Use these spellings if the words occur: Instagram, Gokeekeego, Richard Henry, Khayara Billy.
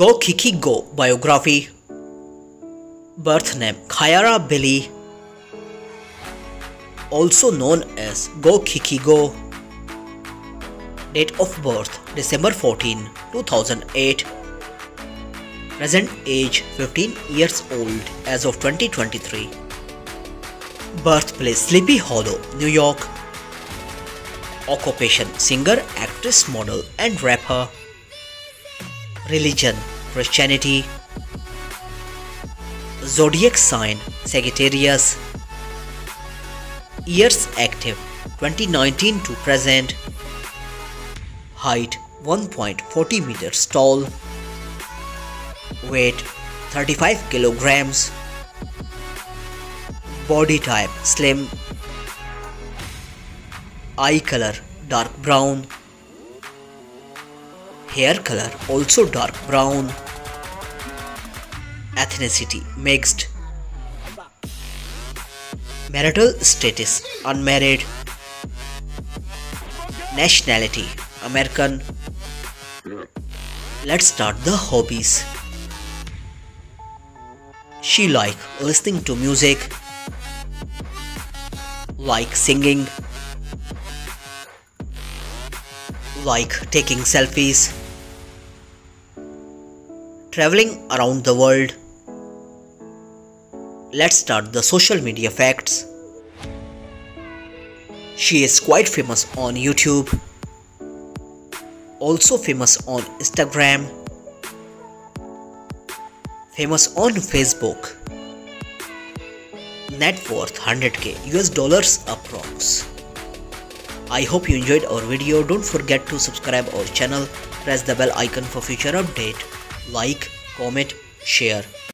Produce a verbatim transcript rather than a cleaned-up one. Gokeekeego biography. Birth name Khayara Billy, also known as Gokeekeego. Date of birth December fourteenth two thousand eight. Present age fifteen years old as of twenty twenty-three. Birthplace Sleepy Hollow, New York. Occupation singer, actress, model and rapper. Religion Christianity. Zodiac sign Sagittarius. Years active twenty nineteen to present. Height one point four zero meters tall. Weight thirty-five kilograms. Body type slim. Eye color dark brown. Hair color also dark brown. Ethnicity mixed. Marital status unmarried. Nationality American. Let's start the hobbies. She likes listening to music, like singing, like taking selfies, traveling around the world. Let's start the social media facts. She is quite famous on YouTube, also famous on Instagram, famous on Facebook. Net worth one hundred K U S dollars approx. I hope you enjoyed our video. Don't forget to subscribe our channel, press the bell icon for future update, like, comment, share.